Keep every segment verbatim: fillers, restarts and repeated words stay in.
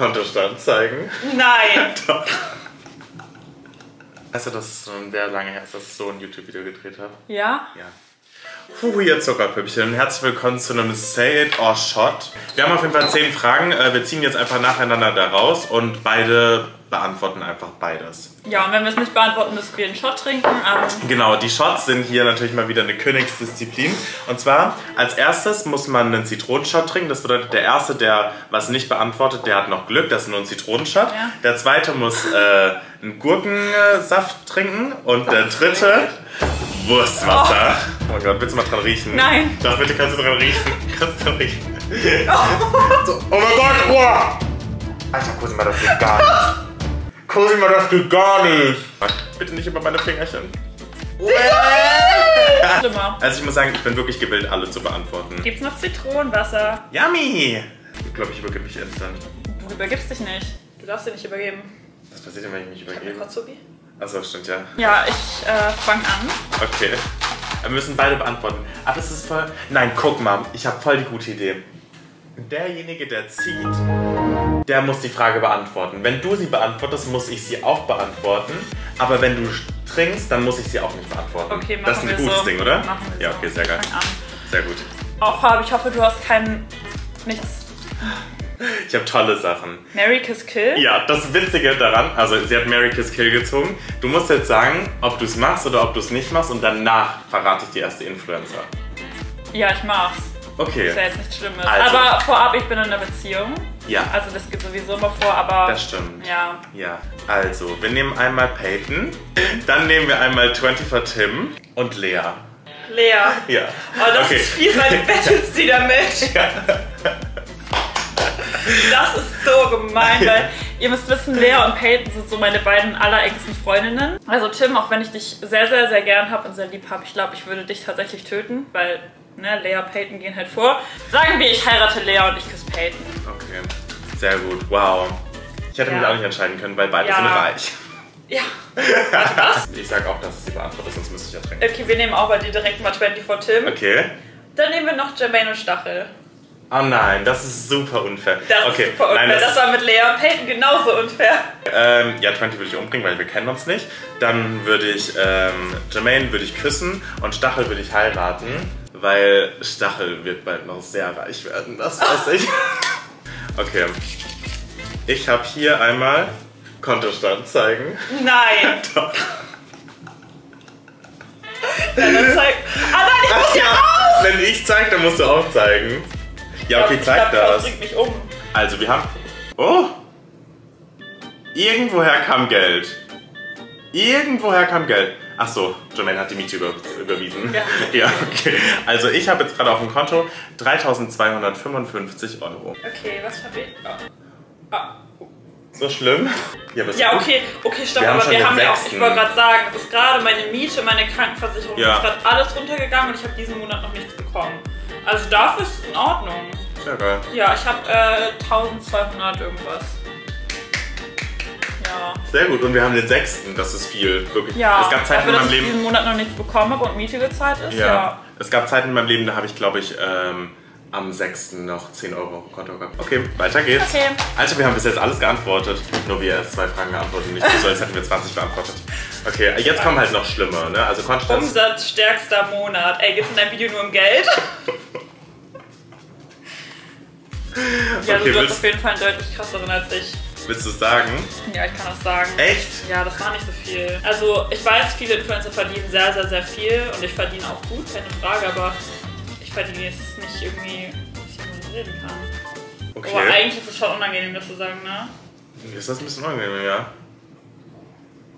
Kontostand zeigen? Nein! Doch. Weißt du, das ist schon sehr lange her, dass ich so ein YouTube-Video gedreht habe. Ja? Ja. Puh, ihr Zuckerpüppchen. Herzlich willkommen zu einem Say It or Shot. Wir haben auf jeden Fall zehn Fragen. Wir ziehen jetzt einfach nacheinander da raus und beide beantworten einfach beides. Ja, und wenn wir es nicht beantworten, müssen wir einen Shot trinken. Um genau, die Shots sind hier natürlich mal wieder eine Königsdisziplin. Und zwar, als erstes muss man einen Zitronenshot trinken. Das bedeutet, der Erste, der was nicht beantwortet, der hat noch Glück. Das ist nur ein Zitronenshot. Ja. Der Zweite muss äh, einen Gurkensaft trinken. Und der Dritte... Wurstwasser. Oh. Oh Gott, willst du mal dran riechen? Nein. Doch, bitte, kannst du dran riechen. Kannst du dran riechen. Oh, so. Oh mein Gott, oh. Alter, Cosima, das geht gar nicht. Cosima, das geht gar nicht. Bitte nicht über meine Fingerchen. Also ich muss sagen, ich bin wirklich gewillt, alle zu beantworten. Gibt's noch Zitronenwasser? Yummy. Ich glaube, ich übergebe mich instant. Du übergibst dich nicht. Du darfst dir nicht übergeben. Was passiert denn, wenn ich mich übergebe? Ich hab Kotsubi. Achso, stimmt, ja. Ja, ich äh, fange an. Okay. Wir müssen beide beantworten. Aber es ist voll... Nein, guck mal, ich habe voll die gute Idee. Derjenige, der zieht, der muss die Frage beantworten. Wenn du sie beantwortest, muss ich sie auch beantworten. Aber wenn du trinkst, dann muss ich sie auch nicht beantworten. Okay, machen wir so. Das ist ein gutes Ding, oder? Machen wir so. Ja, okay, sehr geil. Fang an. Sehr gut. Auch Farbe, ich hoffe, du hast keinen... nichts... Ich habe tolle Sachen. Mary Kiss Kill? Ja, das Witzige daran, also sie hat Mary Kiss Kill gezogen. Du musst jetzt sagen, ob du es machst oder ob du es nicht machst und danach verrate ich die erste Influencer. Ja, ich mach's. Okay. Das ist ja jetzt nichts Schlimmes. Also. Aber vorab, ich bin in einer Beziehung. Ja. Also das geht sowieso immer vor, aber... Das stimmt. Ja. Ja. Also, wir nehmen einmal Peyton, dann nehmen wir einmal twenty for Tim und Lea. Lea? Ja. Oh, das okay. ist viel, weil du bettelst die damit. Ja. Das ist so gemein, weil ihr müsst wissen, Lea und Peyton sind so meine beiden allerengsten Freundinnen. Also Tim, auch wenn ich dich sehr, sehr, sehr gern habe und sehr lieb habe, ich glaube, ich würde dich tatsächlich töten, weil ne, Lea und Peyton gehen halt vor. Sagen wir, ich heirate Lea und ich küsse Peyton. Okay, sehr gut, wow. Ich hätte ja. mich auch nicht entscheiden können, weil beide ja. sind reich. Ja, warte, was? Ich sag auch, dass es die beantwortet, sonst müsste ich ja trinken. Okay, wir nehmen auch bei dir direkt mal twenty for Tim. Okay. Dann nehmen wir noch Jermaine und Stachel. Oh nein, das ist super unfair. Das okay. ist super unfair. Nein, das, das war mit Lea und Peyton genauso unfair. Ähm, ja, twenty würde ich umbringen, weil wir kennen uns nicht. Dann würde ich, ähm, Jermaine würde ich küssen und Stachel würde ich heiraten, weil Stachel wird bald noch sehr reich werden, das weiß ich. Okay. Ich habe hier einmal Kontostand zeigen. Nein! Doch. Nein, dann zeig... Ah nein, ich muss ja auch! Wenn ich zeige, dann musst du auch zeigen. Ja, okay, zeig das. Das bringt mich um. Also, wir haben... Oh! Irgendwoher kam Geld. Irgendwoher kam Geld. Ach so, Jermaine hat die Miete über, überwiesen. Ja. Ja, okay. Also, ich habe jetzt gerade auf dem Konto dreitausendzweihundertfünfundfünfzig Euro. Okay, was habe ich? Oh. Oh. So schlimm? Ja, ja okay, okay, stopp, wir aber haben wir haben ja auch, ich wollte gerade sagen, das ist gerade meine Miete, meine Krankenversicherung, ja. ist gerade alles runtergegangen und ich habe diesen Monat noch nichts bekommen. Also dafür ist es in Ordnung. Sehr geil. Ja, ich habe äh, eintausendzweihundert irgendwas. Ja. Sehr gut, und wir haben den sechsten, das ist viel. Wirklich. Ja, es gab Zeiten dafür, in meinem dass Leben, ich diesen Monat noch nichts bekommen habe und Miete gezahlt ist. Ja. ja. Es gab Zeiten in meinem Leben, da habe ich glaube ich ähm, am sechsten noch zehn Euro auf dem Konto gehabt. Okay, weiter geht's. Okay. Also wir haben bis jetzt alles geantwortet. Nur wir erst zwei Fragen geantwortet, nicht so, als hätten wir zwanzig beantwortet. Okay, jetzt kommen halt noch schlimmer, ne? Also Kontostand. Umsatzstärkster Monat. Ey, geht's in deinem Video nur um Geld? Ja, okay, du bist auf jeden Fall deutlich krasserin als ich. Willst du es sagen? Ja, ich kann das sagen. Echt? Ja, das war nicht so viel. Also, ich weiß, viele Influencer verdienen sehr, sehr, sehr viel und ich verdiene auch gut, keine Frage, aber ich verdiene jetzt nicht irgendwie, dass ich darüber reden kann. Okay. Aber eigentlich ist es schon unangenehm, das zu sagen, ne? Ist das ein bisschen unangenehm, ja?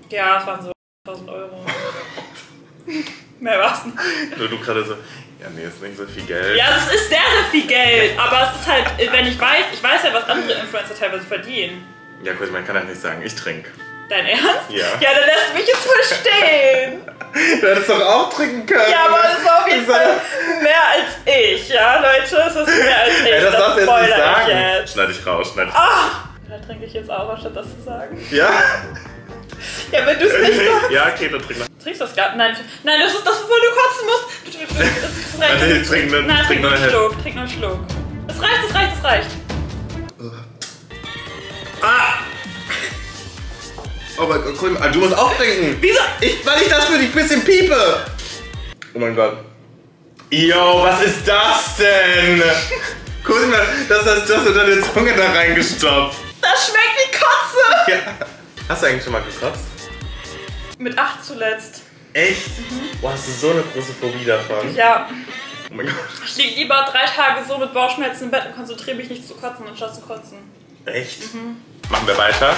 Ja, es waren so tausend Euro. Mehr war's nicht. Nur du gerade so, ja nee, ist nicht so viel Geld. Ja, es ist sehr, sehr viel Geld, aber es ist halt, wenn ich weiß, ich weiß ja, was andere Influencer teilweise verdienen. Ja gut, man kann halt nicht sagen, ich trinke. Dein Ernst? Ja. Ja, dann lässt du mich jetzt verstehen. Du hättest doch auch trinken können. Ja, aber das war auf jeden Fall mehr als ich, ja Leute, es ist mehr als ich. Ja, das darfst du jetzt nicht sagen. Jetzt. Schneid ich raus, schneid ich raus. Oh. Dann trinke ich jetzt auch, anstatt das zu sagen. Ja? Ja, wenn du es nicht sagst. Ja, okay, dann trink mal. Trinkst du das gerade? Nein, nein, das ist das, wovon du kotzen musst. Du, du, das ist recht. Nein, nee, trink, nein, trink, trink nur einen Schluck. Trink nur einen Schluck. Es reicht, es reicht, es reicht. Oh mein Gott, du musst auch trinken. Wieso? Ich, weil ich das für dich ein bisschen piepe. Oh mein Gott. Yo, was ist das denn? Guck mal, das hast du in deine Zunge da reingestopft. Das schmeckt wie Kotze. Ja. Hast du eigentlich schon mal gekotzt? Mit acht zuletzt. Echt? Mhm. Boah, hast du so eine große Phobie davon? Ja. Oh mein Gott. Ich liege lieber drei Tage so mit Bauchschmerzen im Bett und konzentriere mich nicht zu kotzen, anstatt zu kotzen. Echt? Mhm. Machen wir weiter.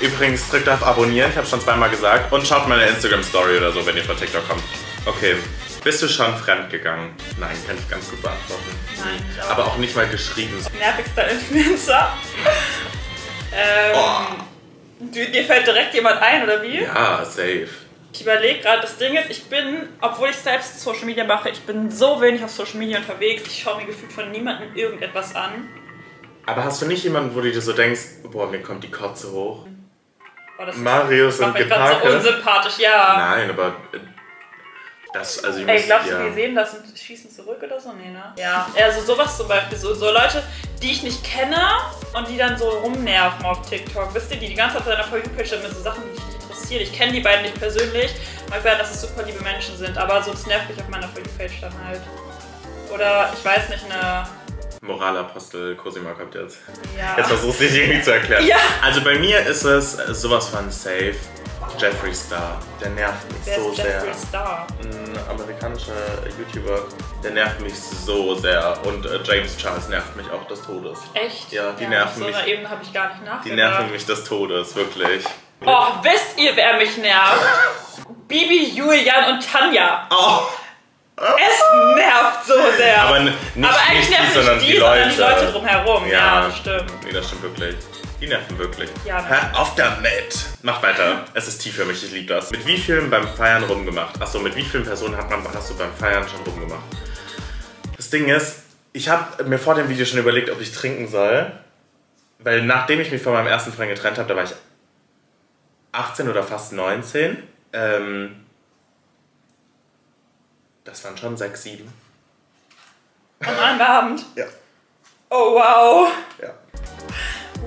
Übrigens, drückt auf Abonnieren, ich habe schon zweimal gesagt. Und schaut meine Instagram-Story oder so, wenn ihr von TikTok kommt. Okay. Bist du schon fremdgegangen? Nein, kann ich ganz gut beantworten. Nein, ich auch. Aber auch nicht mal geschrieben. Nervigster Influencer. ähm, oh. Dir fällt direkt jemand ein, oder wie? Ja, safe. Ich überlege gerade, das Ding ist, ich bin, obwohl ich selbst Social Media mache, ich bin so wenig auf Social Media unterwegs, ich schaue mir gefühlt von niemandem irgendetwas an. Aber hast du nicht jemanden, wo du dir so denkst, boah, mir kommt die Kotze hoch? Oh, das Marius ist, und Geparke? So unsympathisch, ja. Nein, aber das, also ich Ey, glaubst ja. du, die sehen das und schießen zurück oder so? Nee, ne? Ja, also sowas zum Beispiel, so, so Leute, die ich nicht kenne und die dann so rumnerven auf TikTok, wisst ihr, die die ganze Zeit auf der Page mit so Sachen, die ich nicht interessiere. Ich kenne die beiden nicht persönlich, mag werden, dass es super liebe Menschen sind, aber so, das nervt mich auf meiner Page dann halt. Oder, ich weiß nicht, eine... Moralapostel Cosima kommt jetzt. Ja. Jetzt versuchst du dich irgendwie zu erklären. Ja. Also bei mir ist es sowas von safe. Jeffree Star, der nervt mich Wer so ist sehr. Jeffree Star? Ein amerikanischer YouTuber, der nervt mich so sehr. Und äh, James Charles nervt mich auch des Todes. Echt? Ja, die ja, nerven auf so mich. Auf so einer Ebene habe ich gar nicht nachgedacht. Die nerven mich des Todes, wirklich. Oh, wisst ihr, wer mich nervt? Bibi, Julian und Tanja. Oh. Es nervt so sehr. Aber, nicht Aber eigentlich nicht nervt die, sondern die, die Leute. Sondern die Leute drumherum. Ja, ja, das stimmt. Nee, das stimmt wirklich. Die nerven wirklich. Ja. Hör auf damit! Mach weiter. Es ist tief für mich, ich liebe das. Mit wie vielen beim Feiern rumgemacht? Achso, mit wie vielen Personen hat man, hast du beim Feiern schon rumgemacht? Das Ding ist, ich habe mir vor dem Video schon überlegt, ob ich trinken soll. Weil nachdem ich mich von meinem ersten Freund getrennt habe, da war ich achtzehn oder fast neunzehn. Ähm, das waren schon sechs, sieben. Am anderen Abend? Ja. Oh wow! Ja.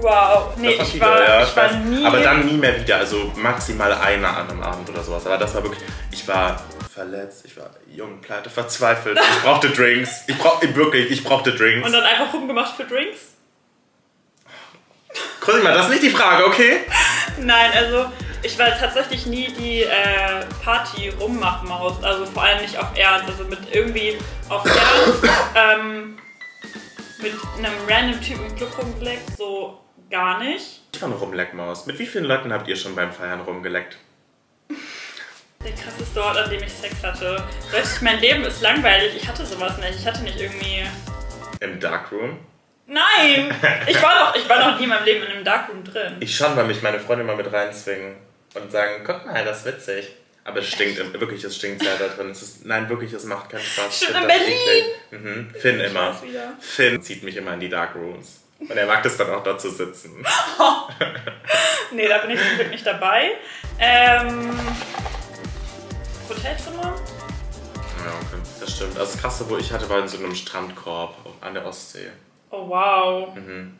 Wow, nee, ich war, wieder, ja. ich war nie... Aber dann nie mehr wieder, also maximal einer an einem Abend oder sowas. Aber das war wirklich... Ich war verletzt, ich war jung, pleite, verzweifelt. Ich brauchte Drinks. Ich brauch, wirklich, ich brauchte Drinks. Und dann einfach rumgemacht für Drinks? Guck mal, das ist nicht die Frage, okay? Nein, also ich war tatsächlich nie die äh, Party-Rummachen-Maus. Also vor allem nicht auf Ernst, also mit irgendwie auf Ernst... ähm, mit einem random Typen im Club rumgeleckt, so gar nicht. Ich war eine Rumleckmaus. Mit wie vielen Leuten habt ihr schon beim Feiern rumgeleckt? Der krasseste Ort, an dem ich Sex hatte. Weißt du, mein Leben ist langweilig. Ich hatte sowas nicht. Ich hatte nicht irgendwie... Im Darkroom? Nein! Ich war noch, ich war noch nie in meinem Leben in einem Darkroom drin. Ich schon, weil mich meine Freunde mal mit reinzwingen und sagen, guck mal, das ist witzig. Aber es stinkt, im, wirklich, es stinkt sehr da drin. Es ist, nein, wirklich, es macht keinen Spaß. Stimmt, in Berlin! Mhm. Finn immer. Finn zieht mich immer in die Dark Rooms. Und er mag es dann auch, da zu sitzen. Nee, da bin ich zum Glück nicht dabei. Ähm... Hotelzimmer? Ja, okay, das stimmt. Also das Krasse, wo ich hatte, war in so einem Strandkorb an der Ostsee. Oh, wow. Mhm.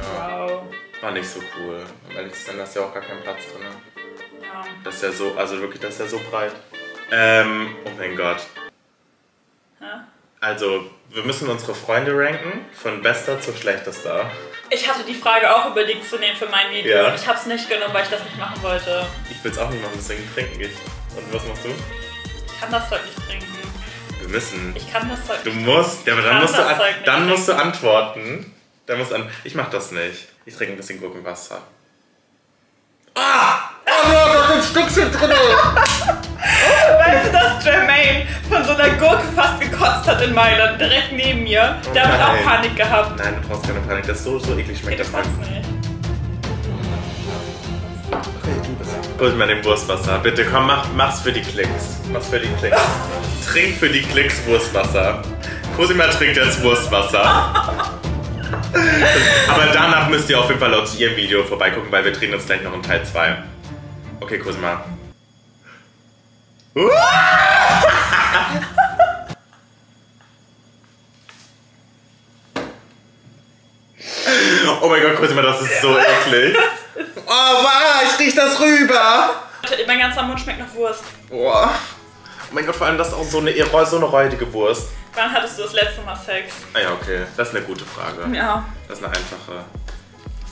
Ja, wow. War nicht so cool. Weil jetzt dann hast du ja auch gar keinen Platz drin. Das ist ja so, also wirklich, das ist ja so breit. Ähm, oh mein Gott. Ja. Also, wir müssen unsere Freunde ranken, von bester zu schlechtester. Ich hatte die Frage auch überlegt zu nehmen für mein Video. Ja. Ich hab's nicht genommen, weil ich das nicht machen wollte. Ich will's auch nicht machen, deswegen trinken ich. Und was machst du? Ich kann das Zeug nicht trinken. Wir müssen. Ich kann das Zeug nicht trinken. Du musst, ja, aber dann, musst du, an, dann musst du antworten. Dann musst du an, ich mach das nicht. Ich trinke ein bisschen Gurkenwasser. Ah! Oh no, da sind Stückchen drin! Weißt du, dass Jermaine von so einer Gurke fast gekotzt hat in Mailand, direkt neben mir? Oh, der hat auch Panik gehabt. Nein, du brauchst keine Panik, das ist so, so eklig, schmeckt das nicht. Hol mal den Wurstwasser, bitte komm, mach, mach's für die Klicks. Mach's für die Klicks. Trink für die Klicks Wurstwasser. Cosima trinkt jetzt Wurstwasser. Aber danach müsst ihr auf jeden Fall auch zu ihrem Video vorbeigucken, weil wir drehen uns gleich noch in Teil zwei. Okay, Cosima. Uh! Oh mein Gott, Cosima, das ist so eklig. Das ist Oh, wow, ich riech das rüber. Mein ganzer Mund schmeckt nach Wurst. Boah. Oh mein Gott, vor allem das ist auch so eine, so eine räudige Wurst. Wann hattest du das letzte Mal Sex? Ah ja, okay. Das ist eine gute Frage. Ja. Das ist eine einfache.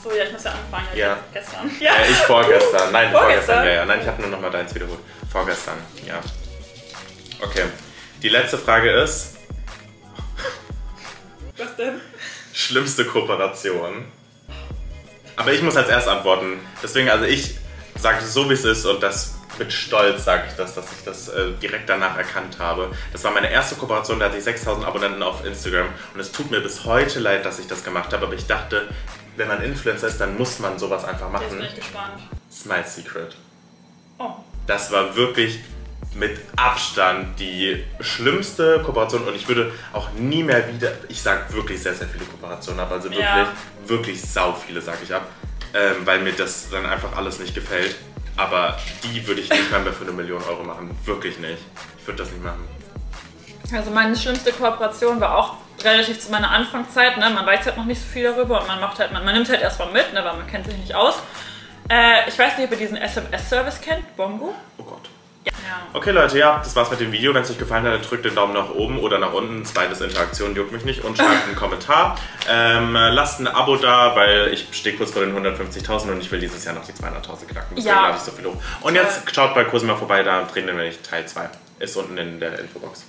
So, ja, ich muss ja anfangen. Ja. ja. Gestern. Ja. ja, ich vorgestern. Nein, vorgestern. vorgestern. Ja, ja. Nein, ich habe nur noch mal deins wiederholt. Vorgestern, ja. Okay. Die letzte Frage ist... Was denn? Schlimmste Kooperation. Aber ich muss als erst antworten. Deswegen, also ich sage so, wie es ist und das mit Stolz sage ich das, dass ich das äh, direkt danach erkannt habe. Das war meine erste Kooperation, da hatte ich sechstausend Abonnenten auf Instagram und es tut mir bis heute leid, dass ich das gemacht habe, aber ich dachte, wenn man Influencer ist, dann muss man sowas einfach machen. Jetzt bin ich gespannt. Smile Secret. Oh. Das war wirklich mit Abstand die schlimmste Kooperation und ich würde auch nie mehr wieder, ich sage wirklich sehr, sehr viele Kooperationen ab, also wirklich, ja. wirklich sau viele sage ich ab, ähm, weil mir das dann einfach alles nicht gefällt. Aber die würde ich nicht mehr für eine Million Euro machen. Wirklich nicht. Ich würde das nicht machen. Also meine schlimmste Kooperation war auch relativ zu meiner Anfangszeit. Ne? Man weiß halt noch nicht so viel darüber und man macht halt, man, man nimmt halt erstmal mit, ne? Weil man kennt sich nicht aus. Äh, ich weiß nicht, ob ihr diesen S M S-Service kennt, Bongo. Oh Gott. Ja. Okay Leute, ja, das war's mit dem Video. Wenn es euch gefallen hat, dann drückt den Daumen nach oben oder nach unten. Zweites Interaktion, juckt mich nicht. Und schreibt einen Kommentar. Ähm, lasst ein Abo da, weil ich stehe kurz vor den hundertfünfzigtausend und ich will dieses Jahr noch die zweihunderttausend knacken. Deswegen ja. lade ich so viel hoch. Und jetzt schaut bei Cosima vorbei, da drehen wir nämlich Teil zwei. Ist unten in der Infobox.